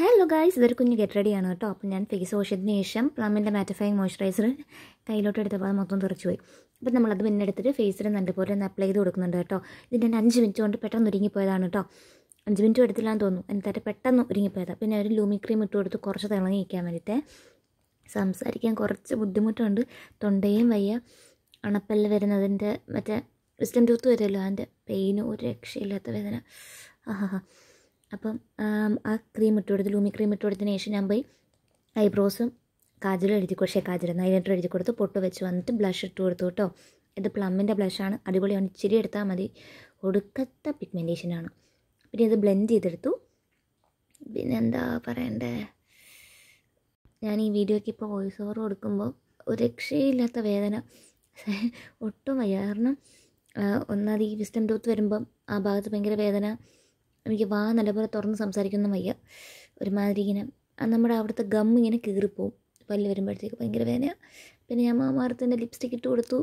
Hello guys, ഇതൊരു കുഞ്ഞ് get റെഡിയാണ് കേട്ടോ. അപ്പോൾ ഞാൻ ഫേസ് വാഷ് ചെയ്തതിന് ശേഷം പ്ലമ്മിൻ്റെ മാറ്റിഫൈങ് മോയ്സ്ചറൈസർ കയ്യിലോട്ട് എടുത്തപ്പോൾ മൊത്തം തെറിച്ചു പോയി. അപ്പം നമ്മളത് പിന്നെ എടുത്തിട്ട് ഫേസിൽ നല്ലപോലെ ഒന്ന് അപ്ലൈ ചെയ്ത് കൊടുക്കുന്നുണ്ട് കേട്ടോ. ഇതിൻ്റെ തന്നെ 5 മിനിറ്റ് കൊണ്ട് പെട്ടെന്ന് ഒരുങ്ങിപ്പോയതാണ് കേട്ടോ. 5 മിനിറ്റ് എടുത്തില്ലാന്ന് തോന്നുന്നു, എന്നിട്ട് പെട്ടെന്ന് ഒരുങ്ങിപ്പോയത്. പിന്നെ ഒരു ലൂമി ക്രീം ഇട്ട് കൊടുത്ത് കുറച്ച് തിളങ്ങി നിൽക്കാൻ വേണ്ടിയിട്ട്. സംസാരിക്കാൻ കുറച്ച് ബുദ്ധിമുട്ടുണ്ട്, തൊണ്ടയും വയ്യ, അണപ്പല്ല് വരുന്നതിൻ്റെ മറ്റേ വിസ്റ്റം ടൂത്ത് വരുമല്ലോ, അതിൻ്റെ പെയിന് ഒരു രക്ഷയില്ലാത്ത വേദന. ആഹാ. അപ്പം ആ ക്രീം ഇട്ട് കൊടുത്ത്, ലൂമി ക്രീം ഇട്ട് കൊടുത്തതിന് ശേഷം ഞാൻ പോയി ഐബ്രോസും കാജലും എഴുതി കൊടുത്ത്, കാജലും അതിനായിട്ട് എഴുതി കൊടുത്ത് പൊട്ട് വെച്ച് വന്നിട്ട് ബ്ലഷ് ഇട്ട് കൊടുത്തു കേട്ടോ. ഇത് പ്ലമ്മിൻ്റെ ബ്ലഷാണ്, അടിപൊളിയാണ്, ഇച്ചിരി എടുത്താൽ മതി, ഒടുക്കത്തെ പിഗ്മെൻറ്റേഷനാണ്. പിന്നെ ഇത് ബ്ലെൻഡ് ചെയ്തെടുത്തു. പിന്നെ എന്താ പറയണ്ടേ, ഞാൻ ഈ വീഡിയോയ്ക്ക് ഇപ്പോൾ വോയിസ് ഓവർ കൊടുക്കുമ്പോൾ ഒരു രക്ഷയില്ലാത്ത വേദന, ഒട്ടും വയ്യ. കാരണം ഒന്നാമത് ഈ വിസ്റ്റം ടൂത്ത് വരുമ്പം ആ ഭാഗത്ത് ഭയങ്കര വേദന. എനിക്ക് വാ നല്ലപോലെ തുറന്ന് സംസാരിക്കുന്ന വയ്യ, ഒരുമാതിരി ഇങ്ങനെ നമ്മുടെ അവിടുത്തെ ഗം ഇങ്ങനെ കീറിപ്പോവും പല്ല് വരുമ്പോഴത്തേക്ക്, ഭയങ്കര വേദനയാണ്. പിന്നെ ഞാൻ മാമാർത്തിൻ്റെ ലിപ്സ്റ്റിക്ക് ഇട്ട് കൊടുത്തു.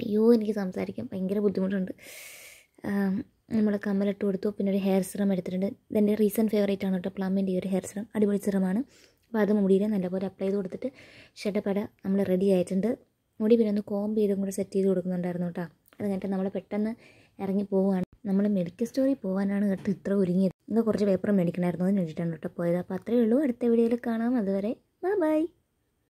അയ്യോ, എനിക്ക് സംസാരിക്കാൻ ഭയങ്കര ബുദ്ധിമുട്ടുണ്ട്. നമ്മൾ കമ്മലിട്ട് കൊടുത്തു. പിന്നെ ഒരു ഹെയർ സിറം എടുത്തിട്ടുണ്ട്, ഇതെൻ്റെ റീസെൻറ്റ് ഫേവറേറ്റ് ആണ് കേട്ടോ, പ്ലമ്മിൻ്റെ ഈ ഒരു ഹെയർ സിറം അടിപൊളി സിറമാണ്. അപ്പോൾ അത് മുടിയിൽ നല്ലപോലെ അപ്ലൈ ചെയ്ത് കൊടുത്തിട്ട് ഷെഡപ്പട നമ്മൾ റെഡി ആയിട്ടുണ്ട്. മുടി പിന്നെ ഒന്ന് കോംബ് ചെയ്തും കൂടെ സെറ്റ് ചെയ്ത് കൊടുക്കുന്നുണ്ടായിരുന്നു കേട്ടോ. അത് കഴിഞ്ഞിട്ട് നമ്മൾ പെട്ടെന്ന് ഇറങ്ങി പോവുകയാണ്. നമ്മൾ മെഡിക്കൽ സ്റ്റോറിൽ പോകാനാണ് കേട്ടോ ഇത്ര ഒരുങ്ങിയത്. ഇന്ന് കുറച്ച് പേപ്പർ മേടിക്കണമായിരുന്നു, അത് മേടിച്ചിട്ടാണ് കേട്ടോ പോയത്. അപ്പോൾ അത്രയേ ഉള്ളൂ. അടുത്ത വീഡിയോയിൽ കാണാം. അതുവരെ ബൈ ബൈ.